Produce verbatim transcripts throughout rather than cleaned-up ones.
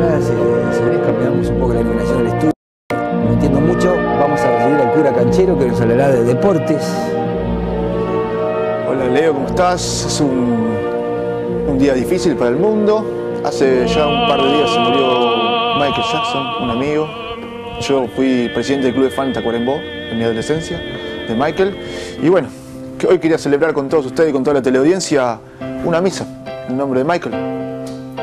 personas, eh, si bien cambiamos un poco la información del estudio, no entiendo mucho, vamos a recibir al cura Canchero que nos hablará de deportes. Hola Leo, ¿cómo estás? Es un, un día difícil para el mundo. Hace ya un par de días se murió Michael Jackson, un amigo. Yo fui presidente del club de fans de Tacuarembó en mi adolescencia, de Michael. Y bueno, hoy quería celebrar con todos ustedes y con toda la teleaudiencia una misa en nombre de Michael.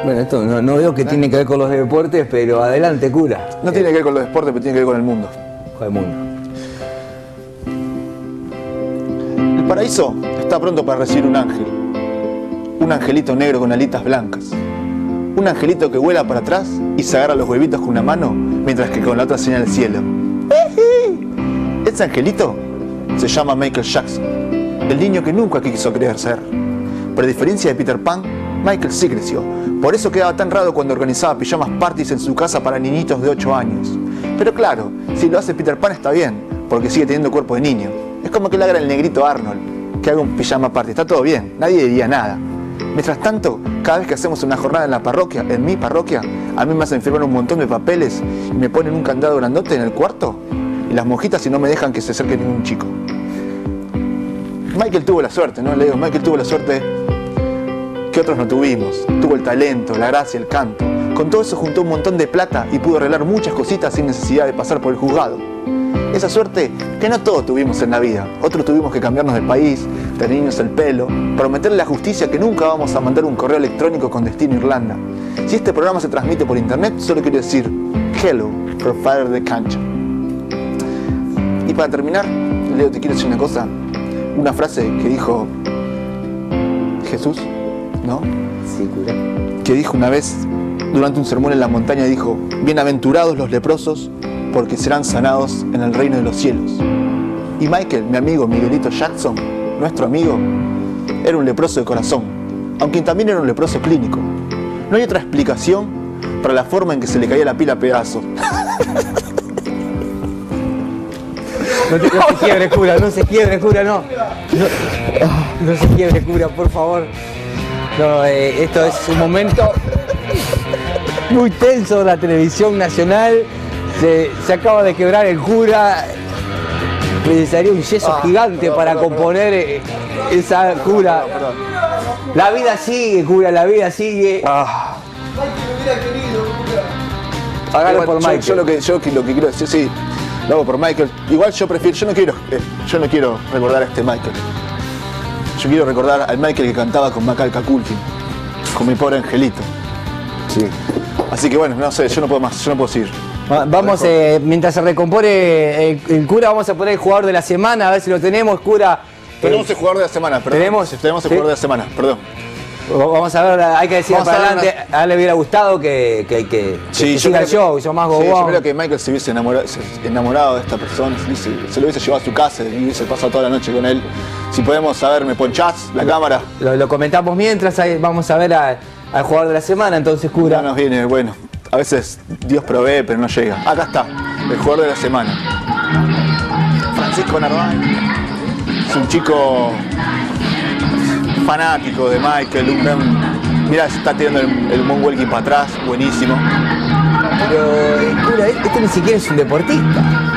Bueno, esto no, no veo que tiene que ver con los deportes, pero adelante, cura. No tiene que ver con los deportes, pero tiene que ver con el mundo. Con el mundo. El paraíso está pronto para recibir un ángel. Un angelito negro con alitas blancas. Un angelito que vuela para atrás y se agarra los huevitos con una mano, mientras que con la otra señala el cielo. Ese angelito se llama Michael Jackson, el niño que nunca quiso creer ser. Por diferencia de Peter Pan, Michael sí creció. Por eso quedaba tan raro cuando organizaba pijamas parties en su casa para niñitos de ocho años. Pero claro, si lo hace Peter Pan está bien, porque sigue teniendo cuerpo de niño. Es como que le haga el negrito Arnold, que haga un pijama party. Está todo bien, nadie diría nada. Mientras tanto, cada vez que hacemos una jornada en la parroquia, en mi parroquia, a mí me hacen firmar un montón de papeles y me ponen un candado grandote en el cuarto y las monjitas si no me dejan que se acerque ningún chico. Michael tuvo la suerte, ¿no? Le digo, Michael tuvo la suerte que otros no tuvimos. Tuvo el talento, la gracia, el canto. Con todo eso juntó un montón de plata y pudo arreglar muchas cositas sin necesidad de pasar por el juzgado. Esa suerte que no todos tuvimos en la vida. Otros tuvimos que cambiarnos de país, tenernos el pelo, prometerle a la justicia que nunca vamos a mandar un correo electrónico con destino a Irlanda. Si este programa se transmite por internet, solo quiero decir hello, profiler de cancha. Y para terminar, Leo, te quiero decir una cosa. Una frase que dijo Jesús, ¿no? Sí, cura. Que dijo una vez durante un sermón en la montaña, dijo: bienaventurados los leprosos, porque serán sanados en el reino de los cielos. Y Michael, mi amigo Miguelito Jackson, nuestro amigo, era un leproso de corazón, aunque también era un leproso clínico. No hay otra explicación para la forma en que se le caía la pila a pedazos. No, te, no se quiebre, cura, no se quiebre, cura, no. No, no se quiebre, cura, por favor. No, eh, esto es un momento muy tenso de la televisión nacional. Se, se acaba de quebrar el cura. Necesitaría un yeso ah, gigante perdón, para perdón, componer perdón. esa cura. Perdón, perdón, perdón. La vida sigue, cura, la vida sigue. Ah. Pagalo por Michael. Yo, yo, lo que, yo lo que quiero decir, sí, lo hago por Michael. Igual yo prefiero, yo no quiero, eh, yo no quiero recordar a este Michael. Yo quiero recordar al Michael que cantaba con Macal Caculti, con Mi Pobre Angelito. Sí. Así que bueno, no sé, yo no puedo más, yo no puedo seguir. Vamos, eh, mientras se recompone el, el cura, vamos a poner el jugador de la semana, a ver si lo tenemos, cura. Tenemos el jugador de la semana, perdón. Tenemos, tenemos el ¿Sí? jugador de la semana, perdón. Vamos a ver, hay que decir para adelante, una... a él le hubiera gustado que, que, que, sí, que siga el show, yo más gobón. Sí, yo creo que Michael se hubiese enamorado, se, enamorado de esta persona, se, se lo hubiese llevado a su casa y hubiese pasado toda la noche con él. Si podemos saber, ¿me ponchás la lo, cámara? Lo, lo comentamos mientras, ahí vamos a ver a, al jugador de la semana, entonces, cura. No nos viene, bueno, a veces Dios provee, pero no llega. Acá está, el jugador de la semana. Francisco Narván es un chico... fanático de Michael, un gran... Mirá, está tirando el, el moonwalking para atrás, buenísimo. Pero, cura, este ni siquiera es un deportista.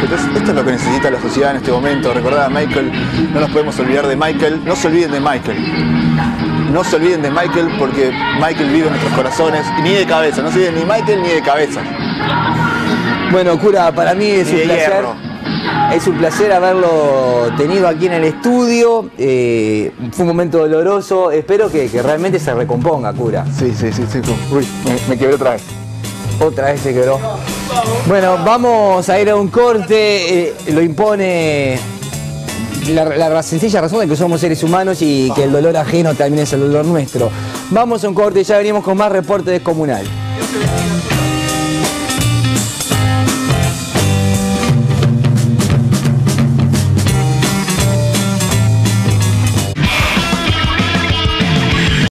Entonces, esto es lo que necesita la sociedad en este momento, recordar a Michael. No nos podemos olvidar de Michael, no se olviden de Michael. No se olviden de Michael porque Michael vive en nuestros corazones, y ni de cabeza, no se olviden ni Michael ni de cabeza. Bueno, cura, para mí es un placer. Hierro. Es un placer haberlo tenido aquí en el estudio, eh, fue un momento doloroso, espero que, que realmente se recomponga, cura. Sí, sí, sí, sí. Uy, me, me quebré otra vez. Otra vez se quebró. Bueno, vamos a ir a un corte, eh, lo impone la, la sencilla razón de que somos seres humanos y que el dolor ajeno también es el dolor nuestro. Vamos a un corte y ya venimos con más reporte descomunal.